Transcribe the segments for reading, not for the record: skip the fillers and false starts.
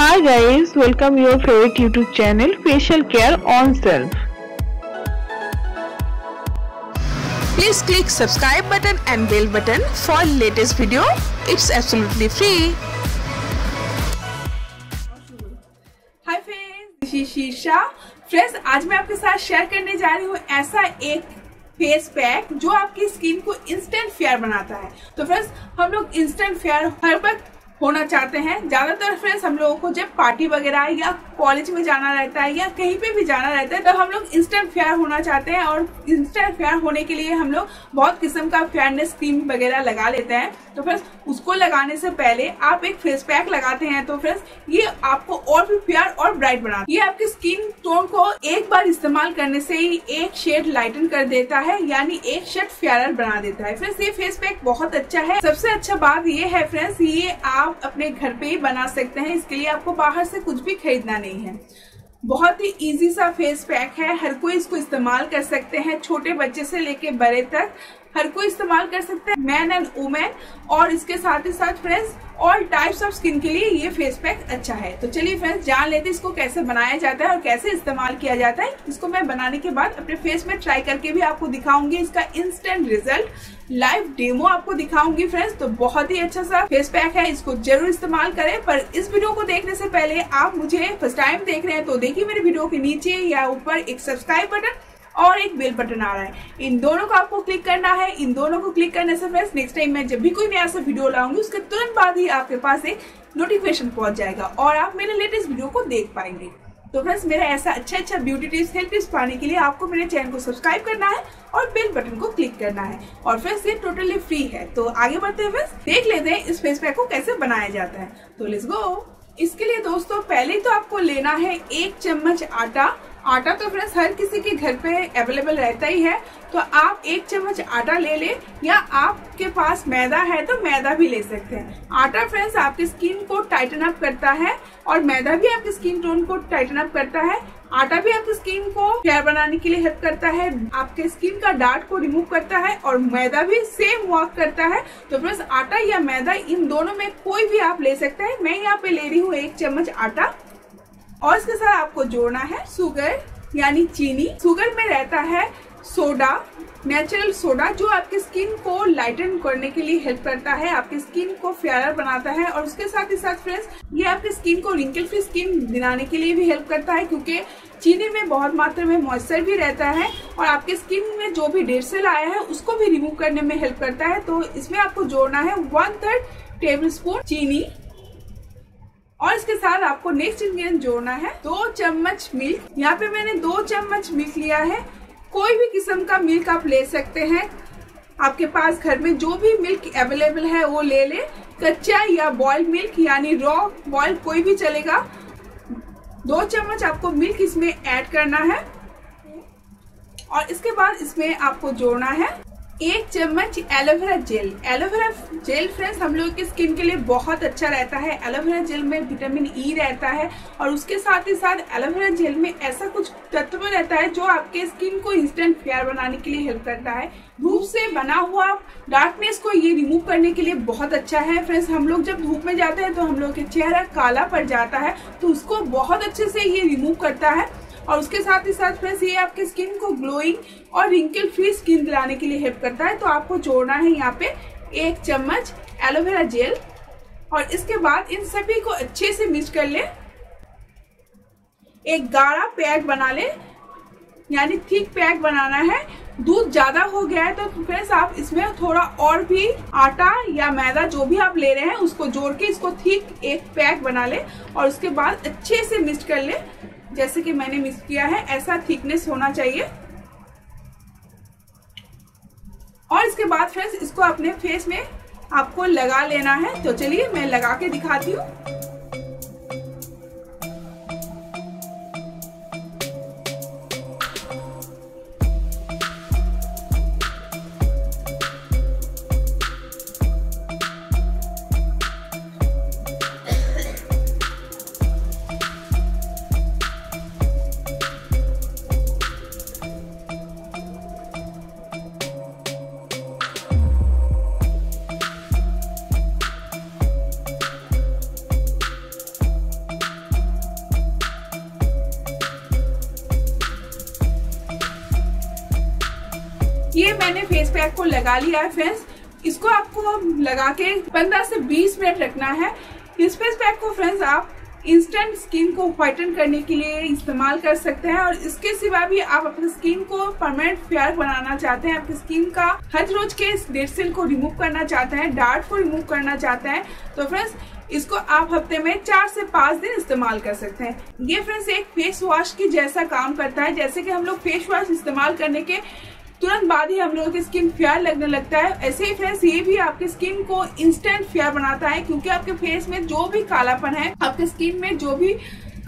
Hi guys, welcome your favorite YouTube channel Facial Care on Self. Please click subscribe button and bell button for latest video. It's absolutely free. Hi friends, this is Shirsha. Friends, आज मैं आपके साथ share करने जा रही हूँ ऐसा एक फेस पैक जो आपकी स्किन को इंस्टेंट फेयर बनाता है। तो फ्रेंड्स, हम लोग इंस्टेंट फेयर हर वक्त होना चाहते हैं। ज्यादातर फ्रेंड्स हम लोगों को जब पार्टी वगैरह या कॉलेज में जाना रहता है या कहीं पे भी जाना रहता है तब हम लोग इंस्टेंट फेयर होना चाहते हैं, और इंस्टेंट फेयर होने के लिए हम लोग बहुत किस्म का फेयरनेस क्रीम वगैरह लगा लेते हैं। तो फ्रेंड्स, उसको लगाने से पहले आप एक फेस पैक लगाते हैं तो फ्रेंड्स ये आपको और भी फेयर और ब्राइट बनाता है। ये आपकी स्किन टोन को एक बार इस्तेमाल करने से ही एक शेड लाइटन कर देता है, यानी एक शेड फेयर बना देता है। फ्रेंड्स, ये फेस पैक बहुत अच्छा है। सबसे अच्छा बात ये है फ्रेंड्स, ये आप अपने घर पे ही बना सकते हैं। इसके लिए आपको बाहर से कुछ भी खरीदना नहीं है। बहुत ही इजी सा फेस पैक है, हर कोई इसको इस्तेमाल कर सकते हैं। छोटे बच्चे से लेके बड़े तक हर कोई इस्तेमाल कर सकते हैं, मैन एंड वुमेन। और इसके साथ ही साथ friends all types of skin के लिए ये फेस पैक अच्छा है। तो चलिए फ्रेंड्स, जान लेते हैं इसको कैसे बनाया जाता है और कैसे इस्तेमाल किया जाता है। इसको मैं बनाने के बाद अपने फेस में ट्राई करके भी आपको दिखाऊंगी, इसका इंस्टेंट रिजल्ट लाइव डेमो आपको दिखाऊंगी। फ्रेंड्स, तो बहुत ही अच्छा सा फेस पैक है, इसको जरूर इस्तेमाल करें। पर इस वीडियो को देखने से पहले, आप मुझे फर्स्ट टाइम देख रहे हैं तो देखिए मेरे वीडियो के नीचे या ऊपर एक सब्सक्राइब बटन और एक बेल बटन आ रहा है, इन दोनों को आपको क्लिक करना है। इन दोनों को क्लिक करने से फ्रेंड्स नेक्स्ट टाइम मैं जब भी कोई नया सा वीडियो लाऊंगी उसके तुरंत बाद ही आपके पास एक नोटिफिकेशन पहुंच जाएगा और आप मेरे लेटेस्ट वीडियो को देख पाएंगे। तो फ्रेंड्स, मेरा ऐसा अच्छा ब्यूटी टिप्स हेल्थ टिप्स पाने के लिए आपको मेरे चैनल को सब्सक्राइब करना है और बेल बटन को क्लिक करना है। और फ्रेंड्स, ये टोटली फ्री है। तो आगे बढ़ते हैं फ्रेंड्स, देख लेते हैं इस फेस पैक को कैसे बनाया जाता है। तो लेट्स गो। इसके लिए दोस्तों पहले तो आपको लेना है 1 चम्मच आटा। आटा तो फ्रेंड्स हर किसी के घर पे अवेलेबल रहता ही है, तो आप 1 चम्मच आटा ले लें, या आपके पास मैदा है तो मैदा भी ले सकते हैं। आटा फ्रेंड्स आपकी स्किन को टाइटन अप करता है और मैदा भी आपकी स्किन टोन को टाइटन अप करता है। आटा भी आपकी स्किन को फेयर बनाने के लिए हेल्प करता है, आपके स्किन का डार्ट को रिमूव करता है, और मैदा भी सेम वर्क करता है। तो फ्रेंड्स, आटा या मैदा इन दोनों में कोई भी आप ले सकते हैं। मैं यहाँ पे ले रही हूँ 1 चम्मच आटा, और इसके साथ आपको जोड़ना है शुगर यानी चीनी। शुगर में रहता है सोडा, नेचुरल सोडा, जो आपकी स्किन को लाइटन करने के लिए हेल्प करता है, आपकी स्किन को फेयर बनाता है। और उसके साथ ही साथ फ्रेंड्स ये आपकी स्किन को रिंकल फ्री स्किन दिलाने के लिए भी हेल्प करता है, क्योंकि चीनी में बहुत मात्रा में मॉइस्चर भी रहता है और आपके स्किन में जो भी डेड सेल आया है उसको भी रिमूव करने में हेल्प करता है। तो इसमें आपको जोड़ना है 1/3 टेबल स्पून चीनी, और इसके साथ आपको नेक्स्ट इंग्रेडिएंट जोड़ना है 2 चम्मच मिल्क। यहाँ पे मैंने 2 चम्मच मिल्क लिया है। कोई भी किस्म का मिल्क आप ले सकते हैं, आपके पास घर में जो भी मिल्क अवेलेबल है वो ले लें। कच्चा या बॉइल्ड मिल्क यानी रॉ बॉइल्ड कोई भी चलेगा। 2 चम्मच आपको मिल्क इसमें ऐड करना है, और इसके बाद इसमें आपको जोड़ना है 1 चम्मच aloe vera gel. Aloe vera gel friends हम लोगों की स्किन के लिए बहुत अच्छा रहता है। एलोवेरा जेल में विटामिन ई रहता है, और उसके साथ ही साथ एलोवेरा जेल में ऐसा कुछ तत्व रहता है जो आपके स्किन को इंस्टेंट फेयर बनाने के लिए हेल्प करता है। धूप से बना हुआ डार्कनेस को ये रिमूव करने के लिए बहुत अच्छा है। फ्रेंड्स, हम लोग जब धूप में जाते हैं तो हम लोग के चेहरा काला पड़ जाता है, तो उसको बहुत अच्छे से ये रिमूव करता है। और उसके साथ ही साथ फ्रेंड्स ये आपकी स्किन को ग्लोइंग और रिंकल फ्री स्किन दिलाने के लिए हेल्प करता है। तो आपको जोड़ना है यहाँ पे 1 चम्मच एलोवेरा जेल, और इसके बाद इन सभी को अच्छे से मिक्स कर लें, एक गाढ़ा पैक बना लें, यानी थिक पैक बनाना है। दूध ज्यादा हो गया है तो फ्रेंड्स आप इसमें थोड़ा और भी आटा या मैदा जो भी आप ले रहे हैं उसको जोड़ के इसको थिक एक पैक बना लें, और उसके बाद अच्छे से मिक्स कर लें। जैसे कि मैंने मिक्स किया है ऐसा थिकनेस होना चाहिए। और इसके बाद फ्रेंड्स इसको अपने फेस में आपको लगा लेना है। तो चलिए मैं लगा के दिखाती हूँ। मैंने फेस पैक को लगा लिया है फ्रेंड्स। इसको आपको लगा के 15 से 20 मिनट रखना है। इस फेस पैक को फ्रेंड्स आप इंस्टेंट स्किन को व्हाइटन करने के लिए इस्तेमाल कर सकते हैं और इसके सिवा भी आप अपनी स्किन को परमानेंट फेयर बनाना चाहते हैं, आपकी स्किन का हर रोज के डेड सेल को रिमूव करना चाहते हैं, डार्ट को रिमूव करना चाहते हैं, तो फ्रेंड्स इसको आप हफ्ते में 4 से 5 दिन इस्तेमाल कर सकते हैं। ये फ्रेंड्स एक फेस वॉश की जैसा काम करता है। जैसे कि हम लोग फेस वॉश इस्तेमाल करने के तुरंत बाद ही हम लोगों की स्किन फेयर लगने लगता है, ऐसे ही फ्रेंड्स ये भी आपके स्किन को इंस्टेंट फेयर बनाता है, क्योंकि आपके फेस में जो भी कालापन है, आपके स्किन में जो भी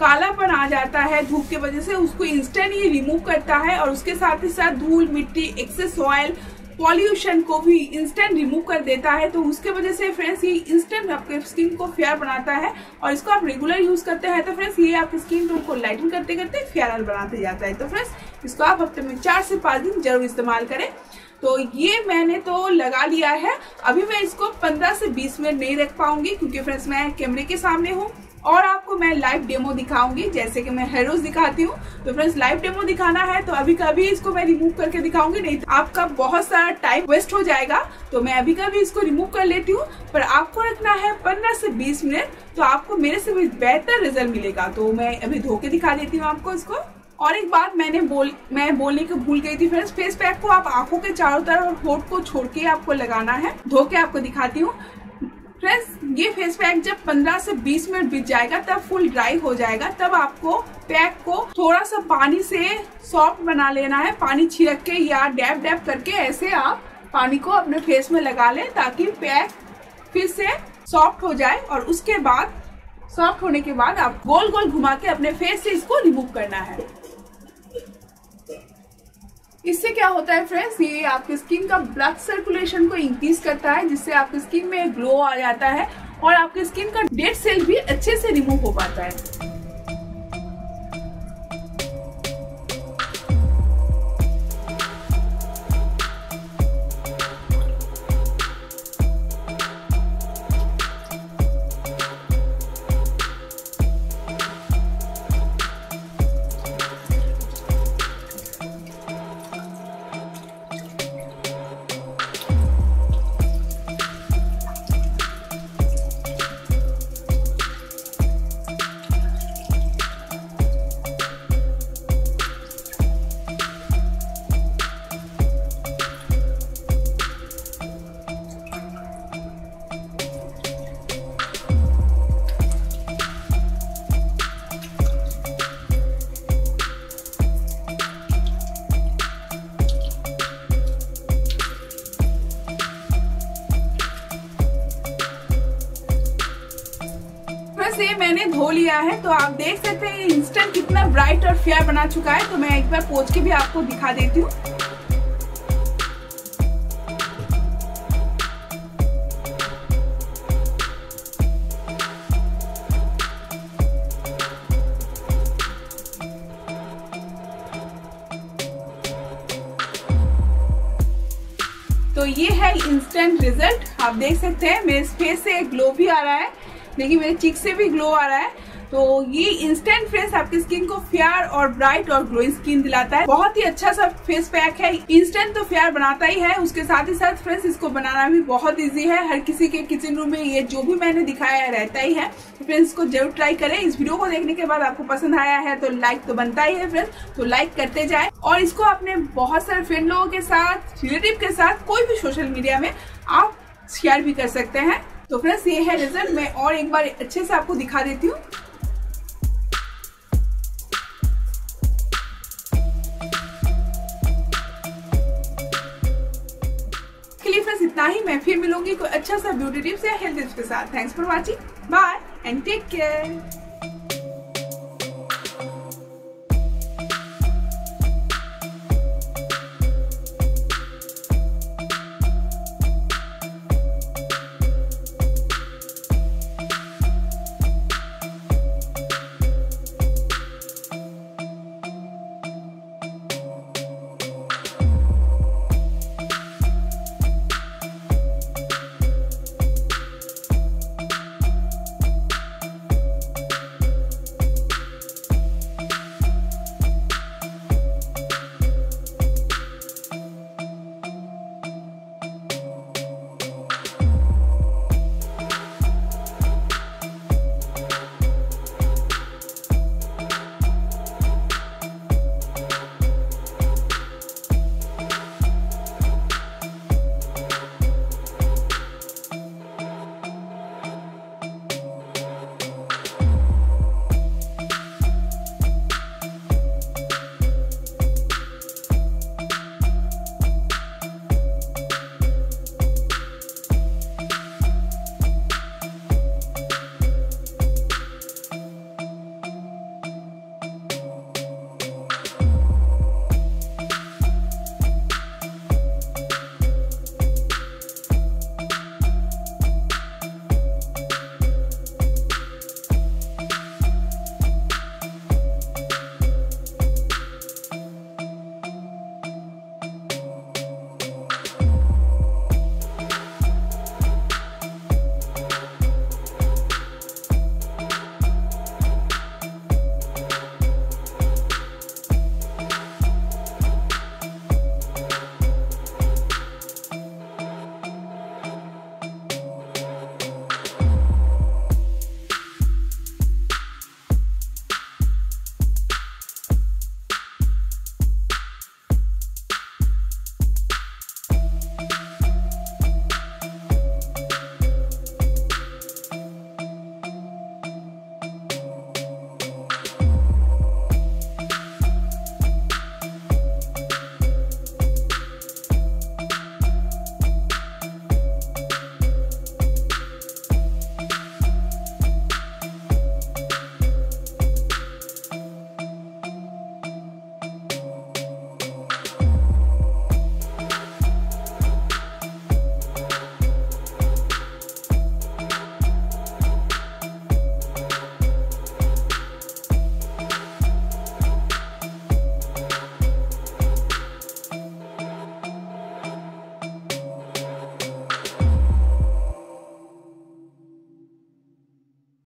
कालापन आ जाता है धूप के वजह से, उसको इंस्टेंट ये रिमूव करता है और उसके साथ ही साथ धूल मिट्टी एक्सेस ऑयल पॉल्यूशन को भी इंस्टेंट रिमूव कर देता है। तो उसके वजह से फ्रेंड्स ये इंस्टेंट आपके स्किन को फेयर बनाता है और इसको आप रेगुलर यूज करते हैं तो फ्रेंड्स ये आपकी स्किन टोन को लाइटन करते करते फेयर बनाते जाता है। तो फ्रेंड्स इसको आप हफ्ते में 4 से 5 दिन जरूर इस्तेमाल करें। तो ये मैंने तो लगा लिया है, अभी मैं इसको 15 से 20 मिनट नहीं रख पाऊंगी क्योंकि फ्रेंड्स मैं कैमरे के सामने हूँ और आपको मैं लाइव डेमो दिखाऊंगी, जैसे कि मैं हर रोज दिखाती हूँ। तो फ्रेंड्स लाइव डेमो दिखाना है तो अभी कभी इसको मैं रिमूव करके दिखाऊंगी, नहीं तो आपका बहुत सारा टाइम वेस्ट हो जाएगा। तो मैं अभी कभी इसको रिमूव कर लेती हूँ, पर आपको रखना है 15 से 20 मिनट, तो आपको मेरे से भी बेहतर रिजल्ट मिलेगा। तो मैं अभी धो के दिखा देती हूँ आपको इसको। और एक बात मैं बोलने को भूल गई थी फ्रेंड्स, फेस पैक को आप आंखों के चारों तरफ और होंठ को छोड़ के आपको लगाना है। धो के आपको दिखाती हूँ फ्रेंड्स। ये फेस पैक जब 15 से 20 मिनट बीत जाएगा तब फुल ड्राई हो जाएगा, तब आपको पैक को थोड़ा सा पानी से सॉफ्ट बना लेना है, पानी छिड़क के या डैब डैब करके ऐसे आप पानी को अपने फेस में लगा लें ताकि पैक फिर से सॉफ्ट हो जाए। और उसके बाद सॉफ्ट होने के बाद आप गोल गोल घुमा के अपने फेस से इसको रिमूव करना है। इससे क्या होता है फ्रेंड्स, ये आपके स्किन का ब्लड सर्कुलेशन को इंक्रीज करता है, जिससे आपके स्किन में ग्लो आ जाता है और आपके स्किन का डेड सेल भी अच्छे से रिमूव हो पाता है। ये मैंने धो लिया है, तो आप देख सकते हैं ये इंस्टेंट कितना ब्राइट और फेयर बना चुका है। तो मैं एक बार पोंछ के भी आपको दिखा देती हूँ। तो ये है इंस्टेंट रिजल्ट, आप देख सकते हैं मेरे फेस से ग्लो भी आ रहा है, देखिए मेरे चीक से भी ग्लो आ रहा है। तो ये इंस्टेंट फ्रेश आपकी स्किन को फेयर और ब्राइट और ग्लोइंग स्किन दिलाता है। बहुत ही अच्छा सा फेस पैक है, इंस्टेंट तो फेयर बनाता ही है, उसके साथ ही साथ फ्रेश इसको बनाना भी बहुत इजी है। हर किसी के किचन रूम में ये जो भी मैंने दिखाया रहता ही है। फ्रेंड्स इसको जरूर ट्राई करें। इस वीडियो को देखने के बाद आपको पसंद आया है तो लाइक तो बनता ही है फ्रेंड्स, तो लाइक करते जाए और इसको अपने बहुत सारे फ्रेंड लोगों के साथ, रिलेटिव के साथ, कोई भी सोशल मीडिया में आप शेयर भी कर सकते हैं। तो फ्रेंड्स ये है रिजल्ट, मैं और एक बार अच्छे से आपको दिखा देती हूँ। चलिए फ्रेंड्स इतना ही, मैं फिर मिलूंगी कोई अच्छा सा ब्यूटी टिप्स या हेल्थ टिप्स के साथ। Thanks for watching, bye and take care.